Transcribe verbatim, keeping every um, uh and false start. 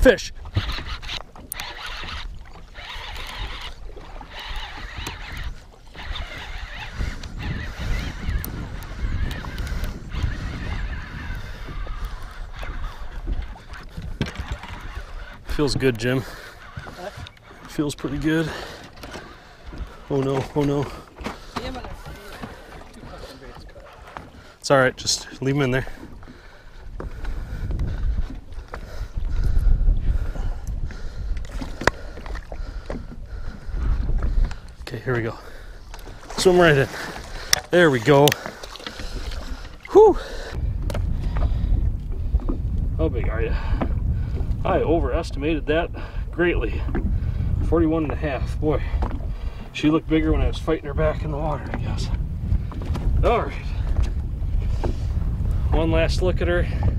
Fish. Feels good, Jim. Feels pretty good. Oh no, oh no. It's alright, just leave them in there. Okay, here we go. Swim right in. There we go. Whew! How big are you? I overestimated that greatly. forty-one and a half. Boy, she looked bigger when I was fighting her back in the water, I guess. All right. One last look at her.